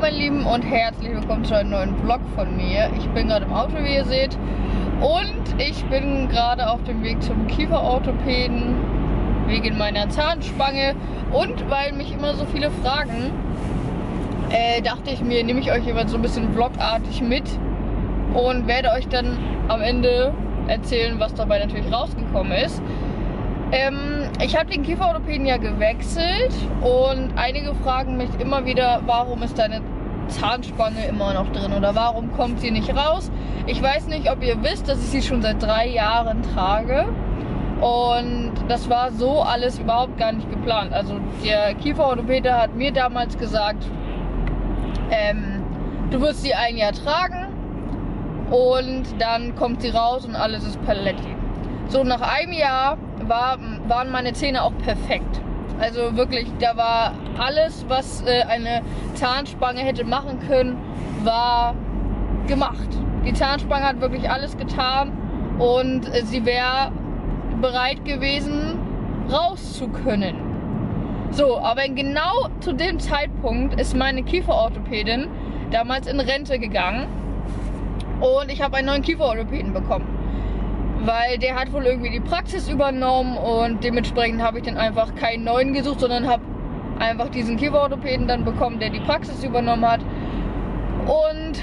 meine Lieben, und herzlich willkommen zu einem neuen Vlog von mir. Ich bin gerade im Auto, wie ihr seht, und ich bin gerade auf dem Weg zum Kieferorthopäden wegen meiner Zahnspange, und weil mich immer so viele fragen, dachte ich mir, nehme ich euch immer so ein bisschen vlogartig mit und werde euch dann am Ende erzählen, was dabei natürlich rausgekommen ist. Ich habe den Kieferorthopäden ja gewechselt, und einige fragen mich immer wieder, warum ist deine Zahnspange immer noch drin oder warum kommt sie nicht raus? Ich weiß nicht, ob ihr wisst, dass ich sie schon seit 3 Jahren trage, und das war so alles überhaupt gar nicht geplant. Also der Kieferorthopäde hat mir damals gesagt, du wirst sie 1 Jahr tragen und dann kommt sie raus und alles ist paletti. So, nach 1 Jahr waren meine Zähne auch perfekt. Also wirklich, da war alles, was eine Zahnspange hätte machen können, war gemacht. Die Zahnspange hat wirklich alles getan, und sie wäre bereit gewesen, raus zu können. So, aber genau zu dem Zeitpunkt ist meine Kieferorthopädin damals in Rente gegangen, und ich habe einen neuen Kieferorthopäden bekommen, weil der hat wohl irgendwie die Praxis übernommen, und dementsprechend habe ich dann einfach keinen neuen gesucht, sondern habe einfach diesen Kieferorthopäden dann bekommen, der die Praxis übernommen hat. Und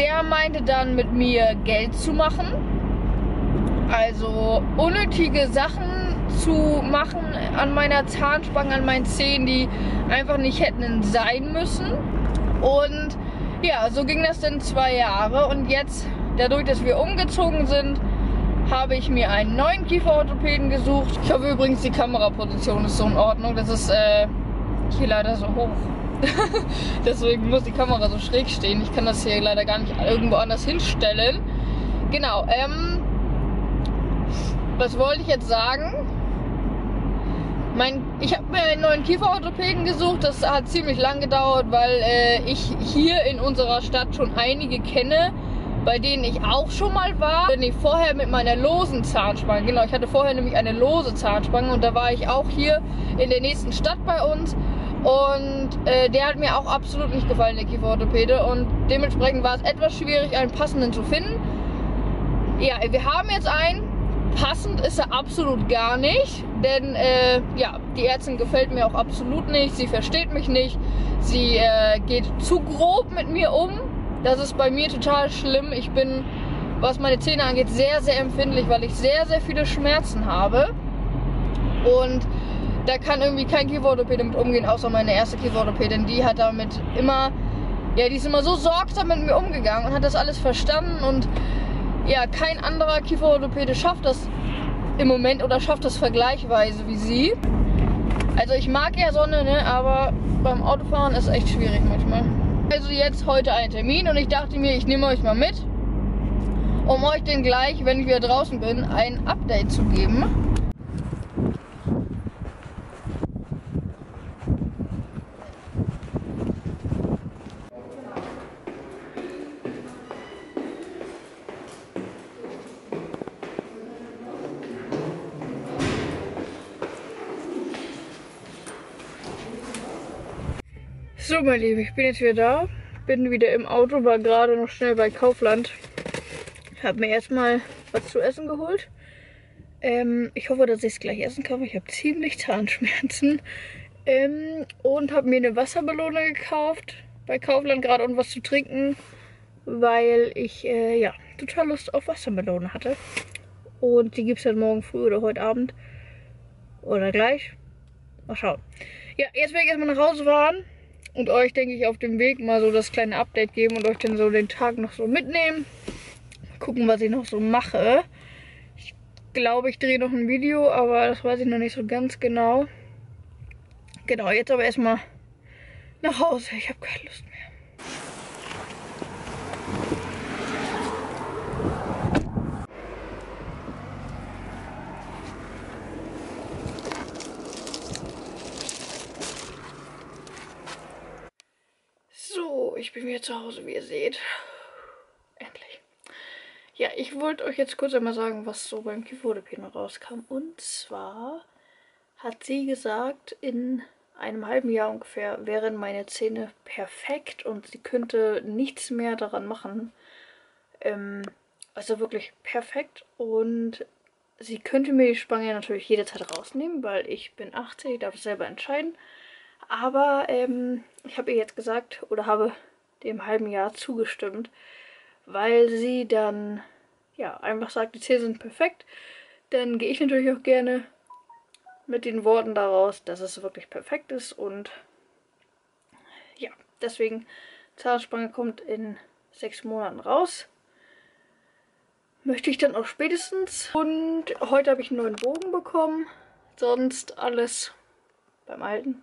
der meinte dann, mit mir Geld zu machen, also unnötige Sachen zu machen an meiner Zahnspange, an meinen Zähnen, die einfach nicht hätten sein müssen. Und ja, so ging das dann 2 Jahre, und jetzt, dadurch, dass wir umgezogen sind, habe ich mir einen neuen Kieferorthopäden gesucht. Ich hoffe übrigens, die Kameraposition ist so in Ordnung. Das ist hier leider so hoch. Deswegen muss die Kamera so schräg stehen. Ich kann das hier leider gar nicht irgendwo anders hinstellen. Genau. Was wollte ich jetzt sagen? Ich habe mir einen neuen Kieferorthopäden gesucht. Das hat ziemlich lang gedauert, weil ich hier in unserer Stadt schon einige kenne, bei denen ich auch schon mal war. Wenn ich vorher mit meiner losen Zahnspange, genau, ich hatte vorher nämlich eine lose Zahnspange, und da war ich auch hier in der nächsten Stadt bei uns, und der hat mir auch absolut nicht gefallen, der Kieferorthopäde, und dementsprechend war es etwas schwierig, einen passenden zu finden. Ja, wir haben jetzt einen, passend ist er absolut gar nicht, denn ja, die Ärztin gefällt mir auch absolut nicht, sie versteht mich nicht, sie geht zu grob mit mir um. Das ist bei mir total schlimm. Ich bin, was meine Zähne angeht, sehr, sehr empfindlich, weil ich sehr, sehr viele Schmerzen habe. Und da kann irgendwie kein Kieferorthopäde mit umgehen, außer meine erste Kieferorthopädin. Die hat damit immer, ja, die ist immer so sorgsam mit mir umgegangen und hat das alles verstanden. Und ja, kein anderer Kieferorthopäde schafft das im Moment oder schafft das vergleichsweise wie sie. Also ich mag ja Sonne, ne, aber beim Autofahren ist es echt schwierig manchmal. Also jetzt heute einen Termin, und ich dachte mir, ich nehme euch mal mit, um euch dann gleich, wenn ich wieder draußen bin, ein Update zu geben. So, mein Lieben, ich bin jetzt wieder da, bin wieder im Auto, war gerade noch schnell bei Kaufland. Ich habe mir erstmal was zu essen geholt. Ich hoffe, dass ich es gleich essen kann, weil ich habe ziemlich Zahnschmerzen. Und habe mir eine Wassermelone gekauft bei Kaufland gerade, und was zu trinken, weil ich ja, total Lust auf Wassermelone hatte. Und die gibt es dann morgen früh oder heute Abend oder gleich. Mal schauen. Ja, jetzt werde ich erstmal nach Hause fahren und euch, denke ich, auf dem Weg mal so das kleine Update geben und euch dann so den Tag noch so mitnehmen. Mal gucken, was ich noch so mache. Ich glaube, ich drehe noch ein Video, aber das weiß ich noch nicht so ganz genau. Genau, jetzt aber erstmal nach Hause. Ich habe keine Lust mehr. Ich bin wieder zu Hause, wie ihr seht. Endlich. Ja, ich wollte euch jetzt kurz einmal sagen, was so beim Kieferorthopäden rauskam. Und zwar hat sie gesagt, in einem halben Jahr ungefähr wären meine Zähne perfekt und sie könnte nichts mehr daran machen. Also wirklich perfekt, und sie könnte mir die Spange natürlich jederzeit rausnehmen, weil ich bin 18, ich darf es selber entscheiden. Aber ich habe ihr jetzt gesagt oder habe dem halben Jahr zugestimmt, weil sie dann ja einfach sagt, die Zähne sind perfekt. Dann gehe ich natürlich auch gerne mit den Worten daraus, dass es wirklich perfekt ist, und ja, deswegen Zahnspange kommt in 6 Monaten raus. Möchte ich dann auch spätestens. Und heute habe ich einen neuen Bogen bekommen. Sonst alles beim Alten.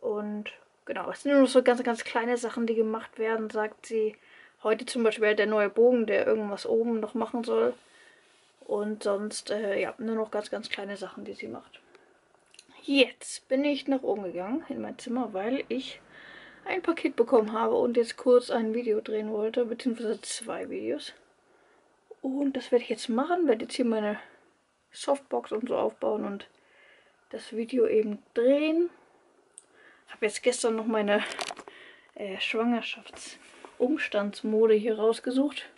Und genau, es sind nur noch so ganz, ganz kleine Sachen, die gemacht werden, sagt sie. Heute zum Beispiel der neue Bogen, der irgendwas oben noch machen soll. Und sonst, ja, nur noch ganz, ganz kleine Sachen, die sie macht. Jetzt bin ich nach oben gegangen in mein Zimmer, weil ich ein Paket bekommen habe und jetzt kurz ein Video drehen wollte, beziehungsweise 2 Videos. Und das werde ich jetzt machen, werde jetzt hier meine Softbox und so aufbauen und das Video eben drehen. Ich habe jetzt gestern noch meine Schwangerschaftsumstandsmode hier rausgesucht.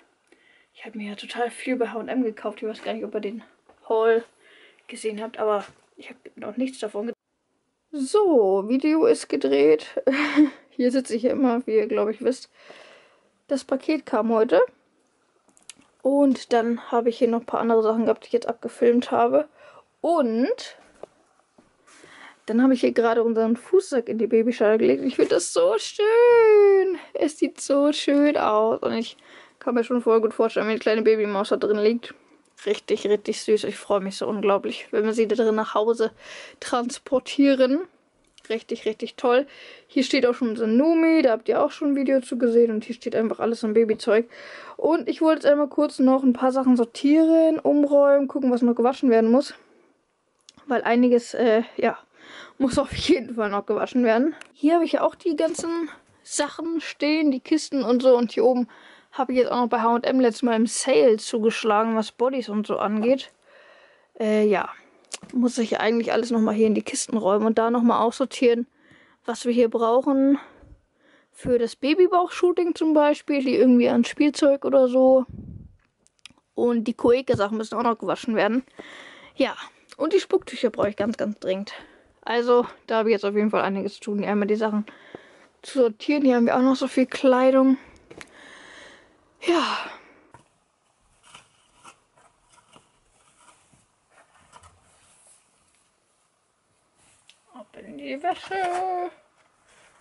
Ich habe mir ja total viel bei H&M gekauft. Ich weiß gar nicht, ob ihr den Haul gesehen habt, aber ich habe noch nichts davon getan. So, Video ist gedreht. Hier sitze ich ja immer, wie ihr, glaube ich, wisst. Das Paket kam heute. Und dann habe ich hier noch ein paar andere Sachen gehabt, die ich jetzt abgefilmt habe. Und dann habe ich hier gerade unseren Fußsack in die Babyschale gelegt. Ich finde das so schön. Es sieht so schön aus. Und ich kann mir schon voll gut vorstellen, wenn die kleine Babymaus da drin liegt. Richtig, richtig süß. Ich freue mich so unglaublich, wenn wir sie da drin nach Hause transportieren. Richtig, richtig toll. Hier steht auch schon unser Numi. Da habt ihr auch schon ein Video zu gesehen. Und hier steht einfach alles an Babyzeug. Und ich wollte jetzt einmal kurz noch ein paar Sachen sortieren, umräumen, gucken, was noch gewaschen werden muss. Weil einiges, ja, muss auf jeden Fall noch gewaschen werden. Hier habe ich ja auch die ganzen Sachen stehen, die Kisten und so. Und hier oben habe ich jetzt auch noch bei H&M letztes Mal im Sale zugeschlagen, was Bodies und so angeht. Ja, muss ich eigentlich alles nochmal hier in die Kisten räumen und da nochmal aussortieren, was wir hier brauchen. Für das Babybauch-Shooting zum Beispiel, die irgendwie an Spielzeug oder so. Und die Koeka-Sachen müssen auch noch gewaschen werden. Ja, und die Spucktücher brauche ich ganz, ganz dringend. Also, da habe ich jetzt auf jeden Fall einiges zu tun, einmal die Sachen zu sortieren. Hier haben wir auch noch so viel Kleidung. Ja. Ab in die Wäsche.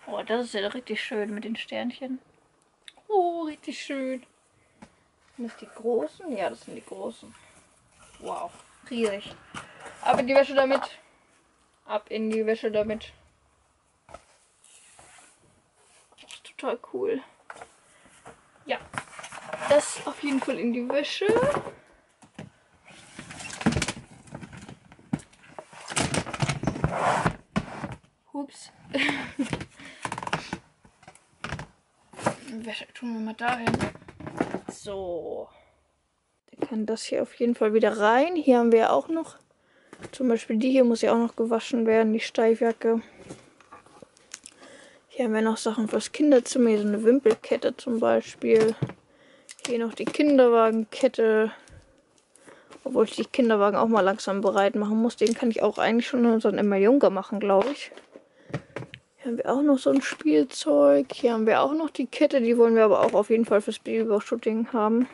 Oh, das ist ja richtig schön mit den Sternchen. Oh, richtig schön. Sind das die großen? Ja, das sind die großen. Wow, riesig. Ab in die Wäsche damit. Ab in die Wäsche damit. Das ist total cool. Ja. Das auf jeden Fall in die Wäsche. Ups. Wäsche tun wir mal dahin. So. Dann kann das hier auf jeden Fall wieder rein. Hier haben wir auch noch, zum Beispiel die hier muss ja auch noch gewaschen werden, die Steifjacke. Hier haben wir noch Sachen fürs Kinderzimmer, hier so eine Wimpelkette zum Beispiel. Hier noch die Kinderwagenkette, obwohl ich die Kinderwagen auch mal langsam bereit machen muss. Den kann ich auch eigentlich schon in unseren Emma Junker machen, glaube ich. Hier haben wir auch noch so ein Spielzeug. Hier haben wir auch noch die Kette, die wollen wir aber auch auf jeden Fall fürs Babybauch-Shooting haben.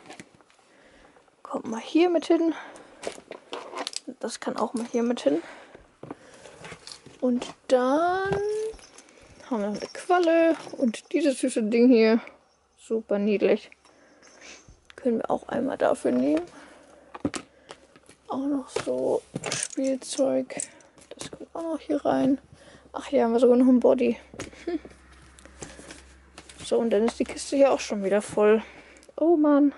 Kommt mal hier mit hin. Das kann auch mal hier mit hin. Und dann haben wir noch eine Qualle und dieses süße Ding hier. Super niedlich. Können wir auch einmal dafür nehmen. Auch noch so Spielzeug. Das kommt auch noch hier rein. Ach, hier haben wir sogar noch ein Body. So, und dann ist die Kiste hier auch schon wieder voll. Oh Mann.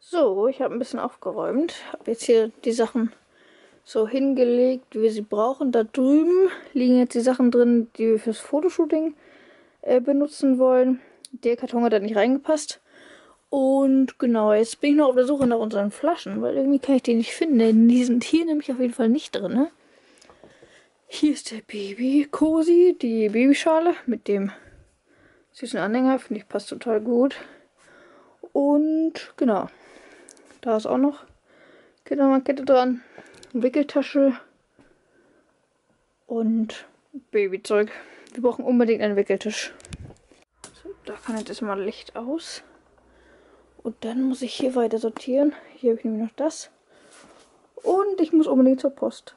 So, ich habe ein bisschen aufgeräumt. Habe jetzt hier die Sachen so hingelegt, wie wir sie brauchen. Da drüben liegen jetzt die Sachen drin, die wir fürs Fotoshooting benutzen wollen. Der Karton hat da nicht reingepasst. Und genau, jetzt bin ich noch auf der Suche nach unseren Flaschen, weil irgendwie kann ich die nicht finden. Die sind hier nämlich auf jeden Fall nicht drin. Ne? Hier ist der Baby-Cosi, die Babyschale mit dem süßen Anhänger. Finde ich, passt total gut. Und genau, da ist auch noch Kette dran, Wickeltasche und Babyzeug. Wir brauchen unbedingt einen Wickeltisch. So, da kann jetzt erstmal Licht aus. Und dann muss ich hier weiter sortieren. Hier habe ich nämlich noch das. Und ich muss unbedingt zur Post.